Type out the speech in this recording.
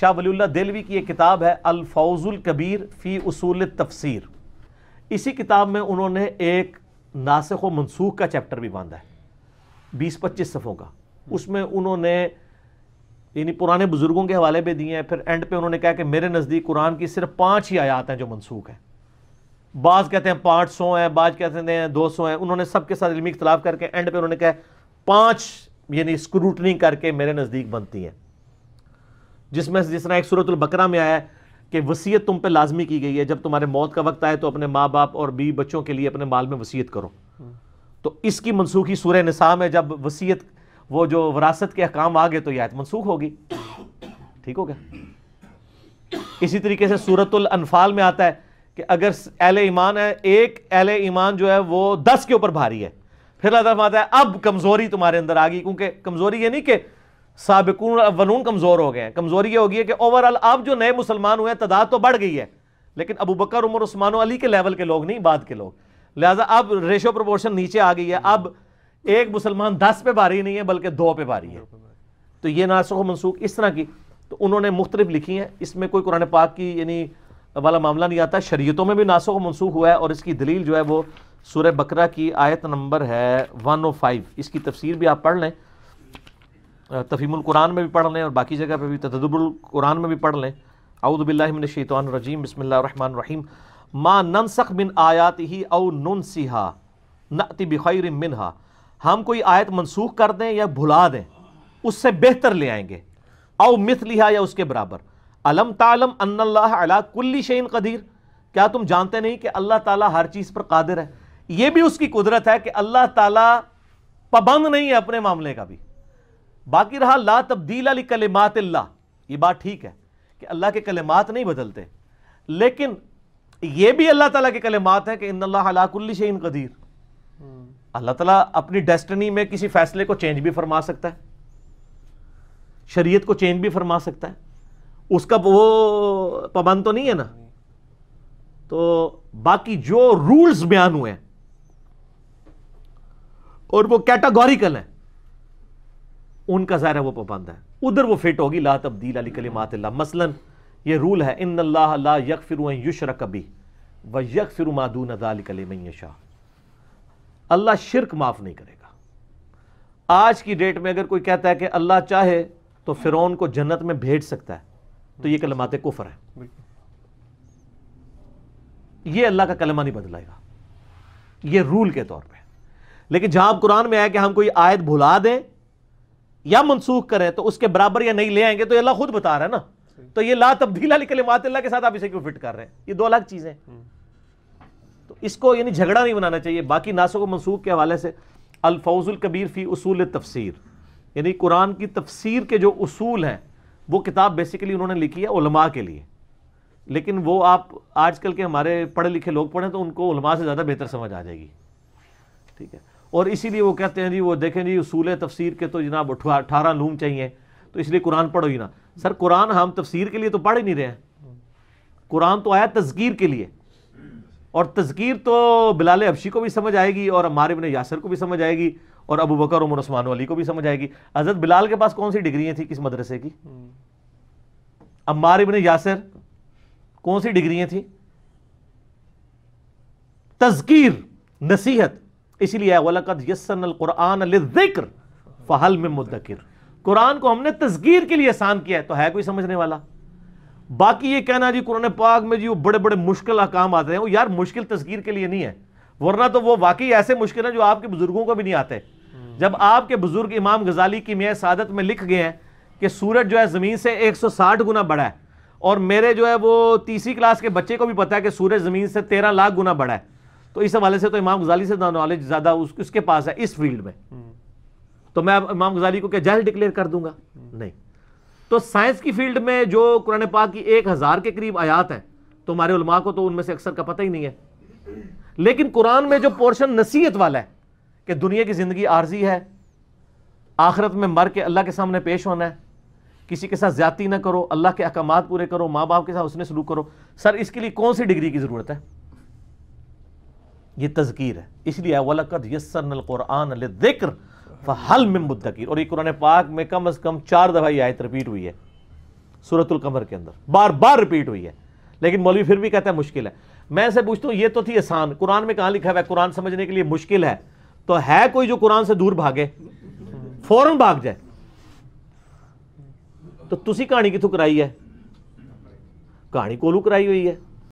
शाह वलीउल्लाह देलवी की एक किताब है अल अलफौजुल कबीर फ़ी उसूल तफसीर। इसी किताब में उन्होंने एक नासिख व मनसूख का चैप्टर भी बांधा है 20-25 सफ़ों का। उसमें उन्होंने यानी पुराने बुज़ुर्गों के हवाले भी दिए हैं। फिर एंड पे उन्होंने कहा कि मेरे नज़दीक कुरान की सिर्फ 5 ही आयात हैं जो मनसूख हैं। बाज़ कहते हैं 500 हैं, बाज़ कहते हैं 200 हैं। उन्होंने सबके साथ इल्मी इख्तलाफ करके एंड पे उन्होंने कहा 5 यानी स्क्रूटनी करके मेरे नज़दीक बनती हैं, जिसमें जिस तरह एक सूरतुलबकरा में आया है कि वसीयत तुम पे लाजमी की गई है, जब तुम्हारे मौत का वक्त आए तो अपने माँ बाप और बीवी बच्चों के लिए अपने माल में वसीयत करो। तो इसकी मनसूखी सूरह निसा में जब वसीयत वो जो विरासत के अहकाम आ गए तो आयत मनसूख होगी, ठीक हो गया। इसी तरीके से सूरतुल अनफाल में आता है कि अगर अहले ईमान है, एक अहले ईमान जो है वो 10 के ऊपर भारी है, फिर अल्लाह ताला आता है अब कमज़ोरी तुम्हारे अंदर आ गई, क्योंकि कमज़ोरी ये नहीं कि साबिकुन अव्वलून कमज़ोर हो गए हैं, कमज़ोरी ये होगी है कि ओवरऑल अब जो नए मुसलमान हुए हैं तादाद तो बढ़ गई है, लेकिन अबू बकर, उमर, उस्मान, अली के लेवल के लोग नहीं, बाद के लोग, लिहाजा अब रेशो प्रोपोर्शन नीचे आ गई है। अब एक मुसलमान 10 पे भारी नहीं है बल्कि 2 पे भारी है। तो ये नासिख मनसूख इस तरह की तो उन्होंने मुख्तलिफ लिखी हैं। इसमें कोई कुरान पाक की यानी वाला मामला नहीं आता। शरीयतों में भी नासिख मनसूख हुआ है और इसकी दलील जो है वो सूरह बकरा की आयत नंबर है 105। इसकी तफसीर भी आप पढ़ लें, तफीमुल कुरान में भी पढ़ लें और बाकी जगह पर भी तदब्बुरुल कुरान में भी पढ़ लें। औदु बिल्लाहि मिनश शैतानिर रजीम, बिस्मिल्लाहिर रहमानिर रहीम। मा ननसख मिन आयातिही औ ननसिहा नअति बिखैरिम मिनहा, हम कोई आयत मनसूख कर दें या भुला दें उससे बेहतर ले आएंगे, औ मिथलिहा या उसके बराबर। अलम तालम अन्नल्लाह अला कुल्ली शैइन कदीर, क्या तुम जानते नहीं कि अल्लाह ताला हर चीज़ पर कादिर है। ये भी उसकी कुदरत है कि अल्लाह ताला पाबंद नहीं है अपने मामले का भी। बाकी रहा ला तब्दीला लि कलिमातिल्लाह, ये बात ठीक है कि अल्लाह के कलिमात नहीं बदलते, लेकिन ये भी अल्लाह ताला के कलिमात हैं कि इन्नल्लाह अला कुल्ली शैइन कदीर। अल्लाह ताला अपनी डेस्टिनी में किसी फैसले को चेंज भी फरमा सकता है, शरीयत को चेंज भी फरमा सकता है, उसका वो पाबंद तो नहीं है ना। तो बाकी जो रूल्स बयान हुए हैं और वो कैटेगोरिकल हैं उनका ज़ाहिर है वो पाबंद है, उधर वो फिट होगी ला तब्दील अली कलिमातिल्लाह। मसलन ये रूल है इन्नल्लाह ला यगफिरु अन युशरक बिही व यगफिरु मा दून ज़ालिका लिमन यशा, अल्लाह शिरक माफ़ नहीं करेगा। आज की डेट में अगर कोई कहता है कि अल्लाह चाहे तो फिरौन को जन्नत में भेज सकता है, तो ये कलमात कुफर है, ये अल्लाह का कलमा नहीं बदलाएगा, ये रूल के तौर पे। लेकिन जहां कुरान में आया कि हम कोई आयत भुला दें या मनसूख करें तो उसके बराबर या नहीं ले आएंगे, तो अल्लाह खुद बता रहा है ना। तो ये ला तब्दीला लि कलिमात अल्लाह के साथ आप इसे क्यों फिट कर रहे हैं, ये 2 अलग चीज़ें। तो इसको यानी झगड़ा नहीं बनाना चाहिए। बाकी नासिख व मनसूख के हवाले से अल अलफौजुल कबीर फ़ी उसूल तफसीर, यानी कुरान की तफसीर के जो उसूल हैं वो किताब बेसिकली उन्होंने लिखी है उलमा के लिए, लेकिन वो आप आजकल के हमारे पढ़े लिखे लोग पढ़ें तो उनको उलमा से ज़्यादा बेहतर समझ आ जाएगी, ठीक है। और इसीलिए वो कहते हैं जी वो देखें जी उसूल तफसीर के तो जनाब 18 लूम चाहिए, तो इसलिए कुरान पढ़ो ही ना। सर कुरान हम तफसीर के लिए तो पढ़ ही नहीं रहे हैं, कुरान तो आया तज़कीर के लिए, और तज़कीर तो बिलाल अब्शी को भी समझ आएगी और अम्मार इब्न यासिर को भी समझ आएगी और अबू बकर, उमर, उस्मान, अली को भी समझ आएगी। हज़रत बिलाल के पास कौन सी डिग्रियाँ थी, किस मदरसे की? अम्मार इब्न यासिर कौन सी डिग्रियाँ थी? तज़कीर, नसीहत। इसीलिए वलकद यस्सरनल कुरान लिज़िक्र फहल मिन मुद्दकिर, कुरान को हमने तज़कीर के लिए आसान किया है, तो है कोई समझने वाला। बाकी ये कहना जी कुरान पाक में जी वो बड़े बड़े मुश्किल अहकाम आते हैं, वो यार मुश्किल तज़कीर के लिए नहीं है, वरना तो वो वाकई ऐसे मुश्किल हैं जो आपके बुजुर्गों को भी नहीं आते। जब आपके बुजुर्ग इमाम गजाली की मियाँ सादत में लिख गए हैं कि सूरज जो है ज़मीन से 160 गुना बड़ा है, और मेरे जो है वो तीसरी क्लास के बच्चे को भी पता है कि सूरज ज़मीन से 13 लाख गुना बड़ा है, तो इस हवाले से तो इमाम गजाली से नॉलेज ज़्यादा उसके पास है इस फील्ड में। तो मैं इमाम गजाली को क्या जाहिल डिक्लेयर कर दूंगा? नहीं। तो साइंस की फील्ड में जो कुरान पाक की 1000 के करीब आयात हैं, तो हमारे उलमा को तो उनमें से अक्सर का पता ही नहीं है। लेकिन कुरान में जो पोर्शन नसीहत वाला है कि दुनिया की ज़िंदगी आर्जी है, आखिरत में मर के अल्लाह के सामने पेश होना है, किसी के साथ ज़्यादती ना करो, अल्लाह के अहकामात पूरे करो, माँ बाप के साथ उसने सलूक करो, सर इसके लिए कौन सी डिग्री की ज़रूरत है? ये तज़कीर है। इसलिए वलक़द यस्सरनल कुरान लिज़िक्र फहल मिन मुद्दकिर, और ये कुरान पाक में कम अज़ कम 4 दफ़ा ये आयत रिपीट हुई है सूरतुल कमर के अंदर बार बार रिपीट हुई है, लेकिन मौलवी फिर भी कहता है मुश्किल है। मैं से पूछता हूँ ये तो थी आसान, कुरान में कहाँ लिखा हुआ है कुरान समझने के लिए मुश्किल है? तो है कोई जो कुरान से दूर भागे, फौरन भाग जाए? तो तुसी कहानी कितों कराई है? कहानी कोलू कराई हुई है।